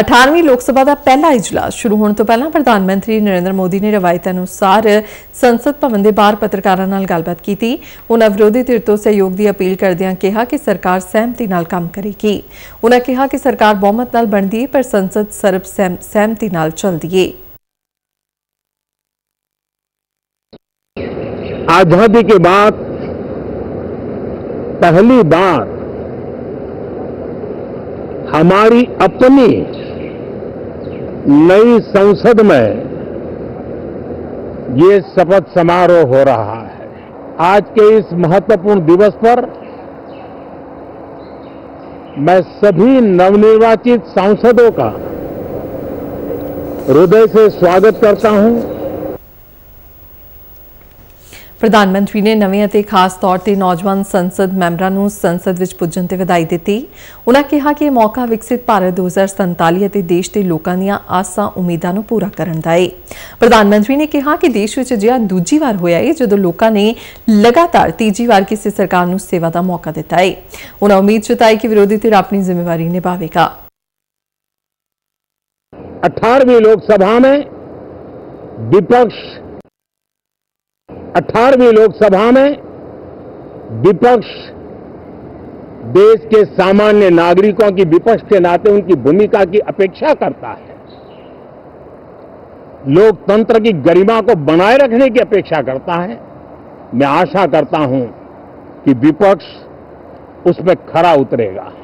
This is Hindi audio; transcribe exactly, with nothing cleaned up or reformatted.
अठारहवीं लोक सभा का पहला इजलास शुरू होने तो पहला प्रधानमंत्री नरेन्द्र मोदी ने रवायत अनुसार संसद भवन के बाहर पत्रकारों नाल गलबात की। उन्होंने विरोधी धिर तो सहयोग की अपील करदियां कहा कि सरकार सहमति नाल काम करेगी। उन्होंने कहा कि सरकार बहुमत नाल बनदी है पर संसद सर्व सहमति नाल चलदी है। आजादी के बाद पहली बार हमारी अपनी नई संसद में ये शपथ समारोह हो रहा है। आज के इस महत्वपूर्ण दिवस पर मैं सभी नवनिर्वाचित सांसदों का हृदय से स्वागत करता हूं। प्रधानमंत्री ने नवे और खास तौर पर नौजवान संसद मैंबरां नूं संसद विच पुजण ते वधाई दित्ती। उन्होंने कहा कि यह मौका विकसित भारत दो हज़ार संताली और देश के लोगों दी आसां उम्मीदों नूं पूरा करन दा है। प्रधानमंत्री ने कहा कि देश विच अजिहा दूजी वार होया है जदों लोगों ने लगातार तीजी वार किसी सरकार नूं सेवा का मौका दिता है। उन्होंने उम्मीद जताई कि विरोधी धिर अपनी जिम्मेवारी निभावेगा। अठारहवीं लोक सभा में विपक्ष अठारहवीं लोकसभा में विपक्ष देश के सामान्य नागरिकों की विपक्ष के नाते उनकी भूमिका की अपेक्षा करता है, लोकतंत्र की गरिमा को बनाए रखने की अपेक्षा करता है। मैं आशा करता हूं कि विपक्ष उसमें खरा उतरेगा।